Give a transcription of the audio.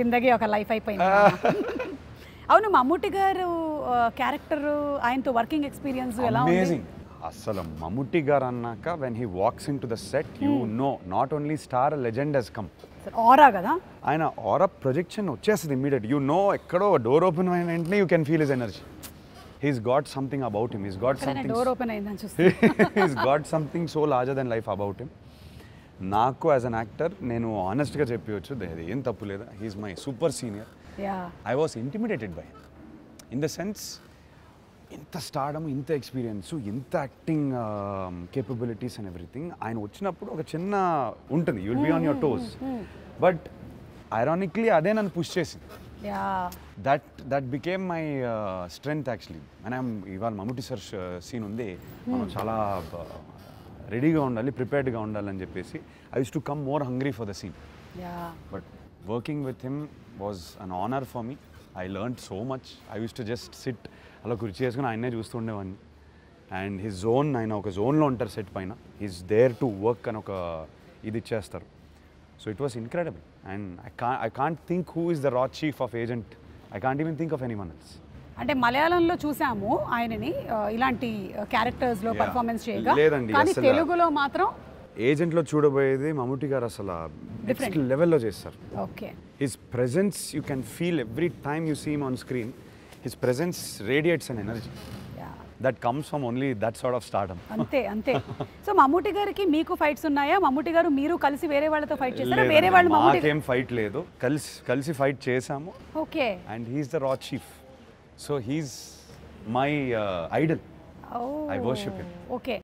జిందగీ ఒక లైఫ్ అయిపోయింది. అవును, మమ్ముట్టి గారు క్యారెక్టర్, ఆయనతో వర్కింగ్ ఎక్స్పీరియన్స్ ఎలా ఉంది? అమేజింగ్. అసలు మమ్ముట్టి గారు అన్నాక when he walks into the set you know not only star legend he's come. Aura కదా ఆయన, ఆరా ప్రొజెక్షన్ వచ్చేస్తుంది ఇమీడియట్. యూ నో ఎక్కడో డోర్ ఓపెన్ అయిన వెంటనే you can feel his energy. He's got something about him. He's got something. Door open aina chustu. He's got something so larger than life about him. Naaku as an actor, nenu honest ga cheppochu, ade em tappu leda. He's my super senior. Yeah. I was intimidated by him. In the sense, inta stardom, inta experience, inta acting capabilities and everything. Aina ochinappudu oka chinna untundi. You'll be on your toes. But ironically, ade nannu push chesindi. Yeah, that became my strength actually. And I'm ival Mammootty sir scene unde manu chala ready ga undali, prepared ga undali ani cheppesi I used to come more hungry for the scene. Yeah, but working with him was an honor for me. I learned so much. I used to just sit ala kurchi chesukoni ayane chustunde vanni, and his zone, ayana oka zone lo untar set paina, he's there to work an oka idi chestaru. So it was incredible. And I can't think who is the raw chief of agent. I can't even think of anyone else. అంటే మలయాళంలో చూసాము ఆయనని ఇలాంటి characters లో performance చేయగా, కానీ తెలుగులో మాత్రం ఏజెంట్ లో చూడబోయేది మమ్ముట్టి గారు అసలు నెక్స్ట్ లెవెల్ లో చేస్తారు. Okay, his presence you can feel every time you see him on screen. His presence radiates an energy. That comes from only that sort of stardom. Ante. So Mammootty gariki meeku fights unnaya? Mammootty garu meeru kalisi vere vallato fight chesara? Vere vallu Mammootty garu fight ledu. Kalisi fight chesamu. Okay. And he is the raw chief. So he's my idol. Oh. I worship him. Okay.